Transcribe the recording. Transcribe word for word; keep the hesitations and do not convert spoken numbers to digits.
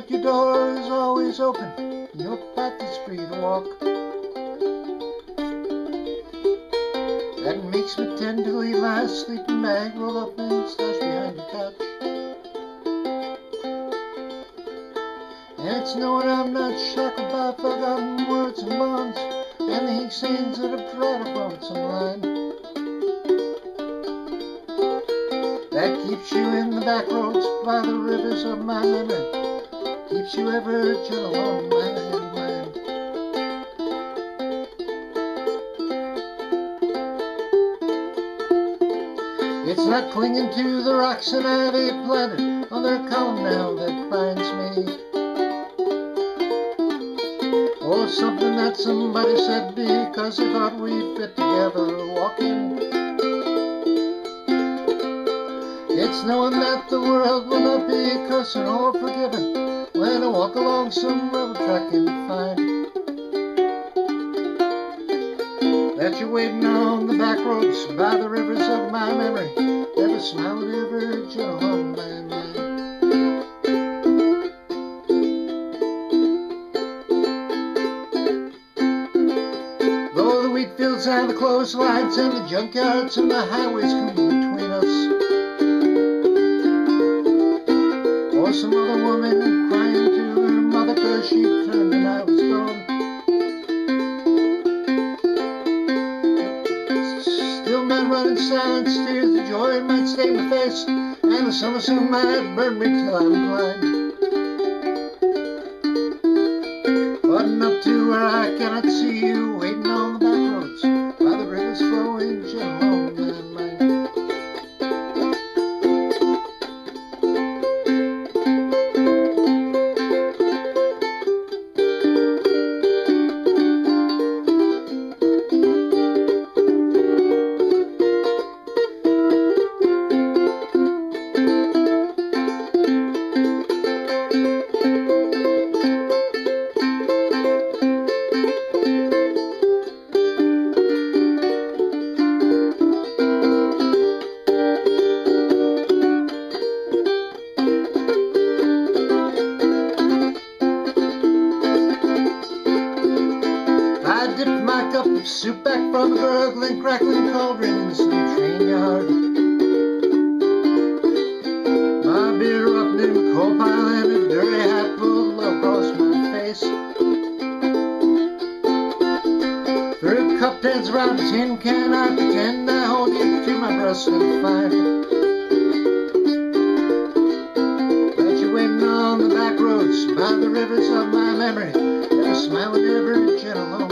that your door is always open and your path is free to walk. That makes me tend to leave my sleeping bag rolled up and stashed behind the couch. And it's knowing I'm not shackled by forgotten words and bonds and the ink stains that have dried upon some line. That keeps you in the back roads by the rivers of my memory. Keeps you ever gentle on my hand, mind. It's not clinging to the rocks that I've eight planted on their column now that binds me, or something that somebody said because they thought we fit together walking. It's knowing that the world will not be cursing or forgiven when I walk along some railroad track and find that you're waiting on the back roads by the rivers of my memory, ever smiling, ever gentle on my mind. Though the wheat fields and the clotheslines and the junkyards and the highways come between us, or some other woman she turned and I was gone, still men running silent steers. The joy might stain my face and the summer soon might burn me till I'm blind, but up to where I cannot see you waiting on the back roads by the rivers flowing gentle on my mind. Soup back from the gurgling, crackling cauldrons in the train yard. My beer rubbed in coal pile and a dirty hat pulled low across my face. Through cup heads round a tin can, I pretend I hold you to my breast and find that you're waiting on the back roads by the rivers of my memory, ever smiling, ever gentle.